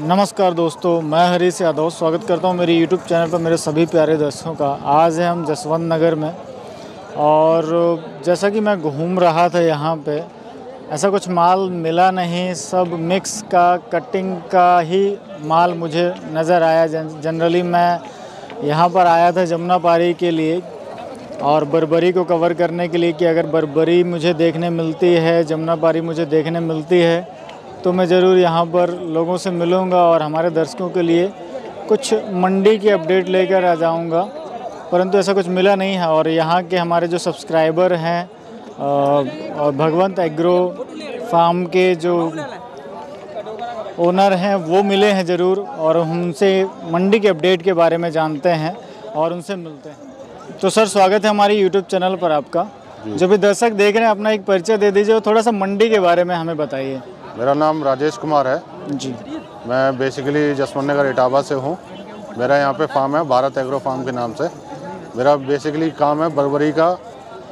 नमस्कार दोस्तों, मैं हरीश यादव स्वागत करता हूं मेरे YouTube चैनल पर मेरे सभी प्यारे दोस्तों का। आज है हम जसवंत नगर में और जैसा कि मैं घूम रहा था यहां पे ऐसा कुछ माल मिला नहीं, सब मिक्स का कटिंग का ही माल मुझे नज़र आया। जनरली मैं यहां पर आया था जमुना पारी के लिए और बर्बरी को कवर करने के लिए कि अगर बर्बरी मुझे देखने मिलती है, जमुना पारी मुझे देखने मिलती है तो मैं ज़रूर यहाँ पर लोगों से मिलूँगा और हमारे दर्शकों के लिए कुछ मंडी की अपडेट लेकर आ जाऊँगा, परंतु ऐसा कुछ मिला नहीं है। और यहाँ के हमारे जो सब्सक्राइबर हैं और भगवंत एग्रो फार्म के जो ओनर हैं वो मिले हैं ज़रूर और उनसे मंडी के अपडेट के बारे में जानते हैं और उनसे मिलते हैं। तो सर, स्वागत है हमारे यूट्यूब चैनल पर आपका। जो भी दर्शक देख रहे हैं अपना एक परिचय दे दीजिए और थोड़ा सा मंडी के बारे में हमें बताइए। मेरा नाम राजेश कुमार है जी। मैं बेसिकली जसमान नगर इटावा से हूँ। मेरा यहाँ पे फार्म है भारत एग्रो फार्म के नाम से। मेरा बेसिकली काम है बर्बरी का,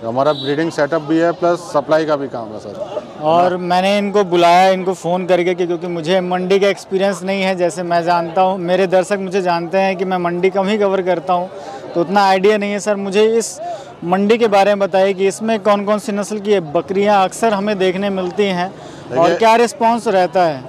हमारा ब्रीडिंग सेटअप भी है प्लस सप्लाई का भी काम है सर। और मैंने इनको बुलाया इनको फ़ोन करके क्योंकि मुझे मंडी का एक्सपीरियंस नहीं है। जैसे मैं जानता हूँ, मेरे दर्शक मुझे जानते हैं कि मैं मंडी कम ही कवर करता हूँ तो उतना आइडिया नहीं है। सर, मुझे इस मंडी के बारे में बताइए कि इसमें कौन कौन सी नस्ल की बकरियाँ अक्सर हमें देखने मिलती हैं और क्या रिस्पांस रहता है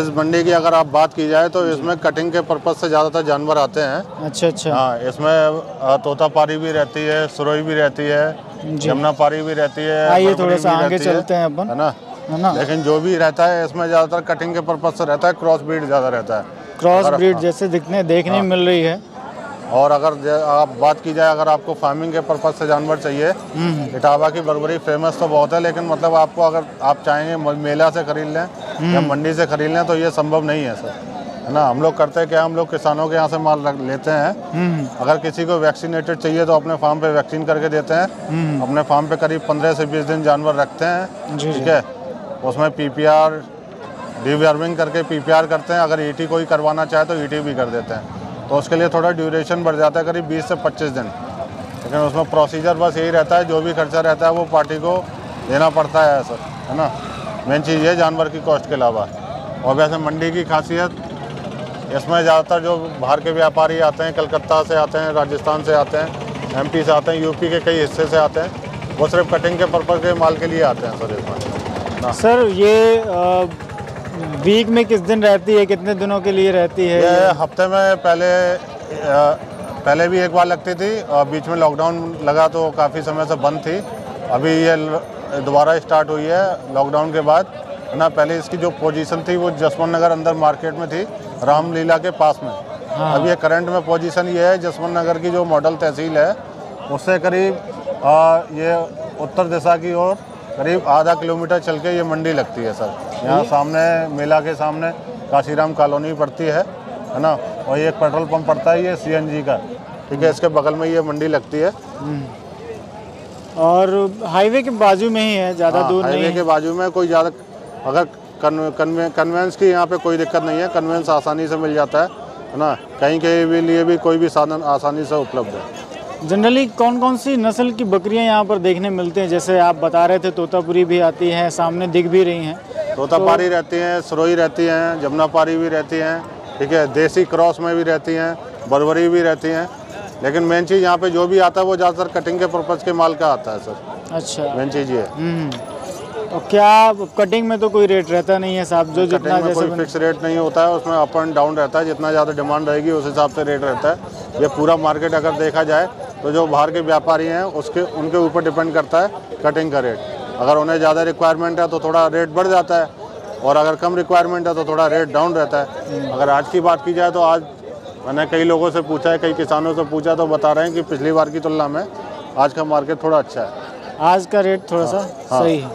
इस मंडी की। अगर आप बात की जाए तो इसमें कटिंग के पर्पज से ज़्यादातर जानवर आते हैं। अच्छा अच्छा। हाँ, इसमें तोता पारी भी रहती है, सुरोई भी रहती है, जमुना पारी भी रहती है। आइए थोड़ा सा आगे चलते हैं अपन, है ना, है ना। लेकिन जो भी रहता है इसमें ज़्यादातर कटिंग के पर्पज से रहता है, क्रॉस ब्रीड ज़्यादा रहता है। क्रॉस ब्रीड जैसे देखने मिल रही है। और अगर आप बात की जाए, अगर आपको फार्मिंग के पर्पज से जानवर चाहिए, इटावा की बर्बरी फेमस तो बहुत है लेकिन मतलब आपको अगर आप चाहेंगे मेला से खरीद लें या मंडी से खरीद लें तो ये संभव नहीं है सर, है ना। हम लोग करते क्या, हम लोग किसानों के यहाँ से माल लेते हैं। अगर किसी को वैक्सीनेटेड चाहिए तो अपने फार्म पे वैक्सीन करके देते हैं। अपने फार्म पे करीब 15 से 20 दिन जानवर रखते हैं, ठीक है। उसमें PPR डिवर्मिंग करके PPR करते हैं। अगर ET कोई करवाना चाहे तो ET भी कर देते हैं, तो उसके लिए थोड़ा ड्यूरेशन बढ़ जाता है करीब 20 से 25 दिन। लेकिन उसमें प्रोसीजर बस यही रहता है, जो भी खर्चा रहता है वो पार्टी को देना पड़ता है सर, है ना। मेन चीज़ ये जानवर की कॉस्ट के अलावा। और वैसे मंडी की खासियत इसमें ज़्यादातर जो बाहर के व्यापारी आते हैं, कलकत्ता से आते हैं, राजस्थान से आते हैं, MP से आते हैं, UP के कई हिस्से से आते हैं, वो सिर्फ कटिंग के पर्पज़ के माल के लिए आते हैं सर इसमें। सर, ये वीक में किस दिन रहती है, कितने दिनों के लिए रहती है? ये हफ्ते में पहले भी एक बार लगती थी और बीच में लॉकडाउन लगा तो काफ़ी समय से बंद थी। अभी ये दोबारा स्टार्ट हुई है लॉकडाउन के बाद, है ना। पहले इसकी जो पोजीशन थी वो जसमान नगर अंदर मार्केट में थी, रामलीला के पास में। हाँ। अब ये करंट में पोजीशन ये है, जसमान नगर की जो मॉडल तहसील है उससे करीब ये उत्तर दिशा की ओर करीब आधा किलोमीटर चल के ये मंडी लगती है सर। यहाँ सामने मेला के सामने काशीराम कॉलोनी पड़ती है ना, और ये एक पेट्रोल पंप पड़ता है ये CNG का, ठीक है। इसके बगल में ये मंडी लगती है और हाईवे के बाजू में ही है, ज़्यादा दूर नहीं है। हाईवे के बाजू में कोई ज़्यादा, अगर कन्वेंस की यहाँ पे कोई दिक्कत नहीं है, कन्वेंस आसानी से मिल जाता है ना। कहीं के लिए भी कोई भी साधन आसानी से उपलब्ध है। जनरली कौन कौन सी नस्ल की बकरियां यहाँ पर देखने मिलती हैं? जैसे आप बता रहे थे तोतापुरी भी आती हैं, सामने दिख भी रही हैं। तोता पारी रहती हैं, सरोही रहती हैं, जमुना पारी भी रहती हैं, ठीक है। देसी क्रॉस में भी रहती हैं, बर्बरी भी रहती हैं। लेकिन मेन चीज़ यहाँ पे जो भी आता है वो ज़्यादातर कटिंग के पर्पज़ के माल का आता है सर। अच्छा, मेन चीज़ ये। और क्या कटिंग में तो कोई रेट रहता नहीं है साहब? जो जितना कोई फिक्स रेट नहीं होता है, उसमें अप एंड डाउन रहता है। जितना ज़्यादा डिमांड रहेगी उस हिसाब से रेट रहता है। ये पूरा मार्केट अगर देखा जाए तो जो बाहर के व्यापारी हैं उनके ऊपर डिपेंड करता है कटिंग का रेट। अगर उन्हें ज़्यादा रिक्वायरमेंट है तो थोड़ा रेट बढ़ जाता है और अगर कम रिक्वायरमेंट है तो थोड़ा रेट डाउन रहता है। अगर आज की बात की जाए तो आज मैंने कई लोगों से पूछा है, कई किसानों से पूछा तो बता रहे हैं कि पिछली बार की तुलना में आज का मार्केट थोड़ा अच्छा है, आज का रेट थोड़ा सा सही है।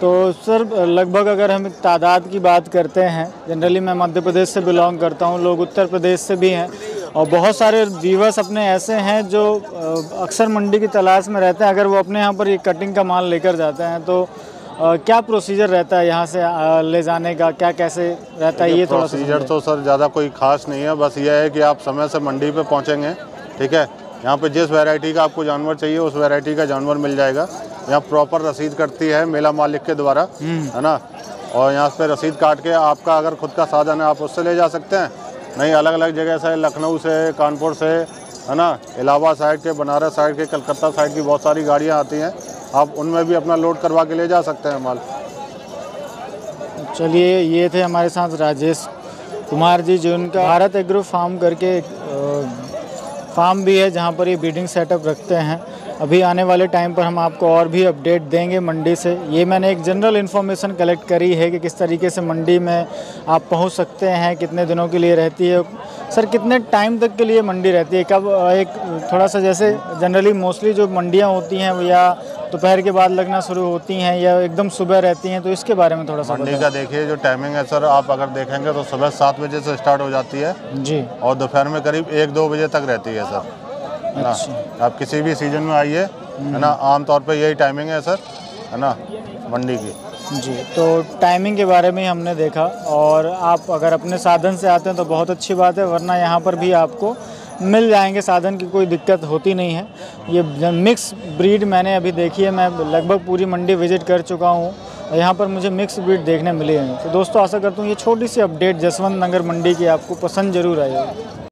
तो सर, लगभग अगर हम तादाद की बात करते हैं, जनरली मैं मध्य प्रदेश से बिलोंग करता हूँ, लोग उत्तर प्रदेश से भी हैं और बहुत सारे व्यूअर्स अपने ऐसे हैं जो अक्सर मंडी की तलाश में रहते हैं। अगर वो अपने यहाँ पर ये कटिंग का माल लेकर जाते हैं तो क्या प्रोसीजर रहता है यहाँ से ले जाने का, क्या कैसे रहता है ये थोड़ा? प्रोसीजर तो सर ज़्यादा कोई खास नहीं है, बस ये है कि आप समय से मंडी पर पहुँचेंगे, ठीक है। यहाँ पे जिस वैरायटी का आपको जानवर चाहिए उस वैरायटी का जानवर मिल जाएगा। यहाँ प्रॉपर रसीद कटती है मेला मालिक के द्वारा, है ना। और यहाँ पे रसीद काट के आपका अगर खुद का साधन है आप उससे ले जा सकते हैं, नहीं अलग अलग जगह से लखनऊ से, कानपुर से, है ना, इलाहाबाद साइड के, बनारस साइड के, कलकत्ता साइड की बहुत सारी गाड़ियाँ आती हैं, आप उनमें भी अपना लोड करवा के ले जा सकते हैं माल। चलिए, ये थे हमारे साथ राजेश कुमार जी, जो उनका भारत एग्रो फार्म करके फार्म भी है जहाँ पर ये ब्रीडिंग सेटअप रखते हैं। अभी आने वाले टाइम पर हम आपको और भी अपडेट देंगे मंडी से। ये मैंने एक जनरल इन्फॉर्मेशन कलेक्ट करी है कि किस तरीके से मंडी में आप पहुंच सकते हैं, कितने दिनों के लिए रहती है, सर कितने टाइम तक के लिए मंडी रहती है, कब, एक थोड़ा सा जैसे जनरली मोस्टली जो मंडियां होती हैं वो या दोपहर के बाद लगना शुरू होती हैं या एकदम सुबह रहती हैं, तो इसके बारे में थोड़ा सा। मंडी का देखिए जो टाइमिंग है सर, आप अगर देखेंगे तो सुबह 7 बजे से स्टार्ट हो जाती है जी, और दोपहर में करीब 1-2 बजे तक रहती है सर। अच्छा। आप किसी भी सीजन में आइए, है ना, आमतौर पे यही टाइमिंग है सर, है ना, मंडी की जी। तो टाइमिंग के बारे में हमने देखा, और आप अगर अपने साधन से आते हैं तो बहुत अच्छी बात है, वरना यहाँ पर भी आपको मिल जाएंगे, साधन की कोई दिक्कत होती नहीं है। ये मिक्स ब्रीड मैंने अभी देखी है, मैं लगभग पूरी मंडी विजिट कर चुका हूँ, यहाँ पर मुझे मिक्स ब्रीड देखने मिली है। तो दोस्तों आशा करता हूँ ये छोटी सी अपडेट जसवंत नगर मंडी की आपको पसंद जरूर आई होगी।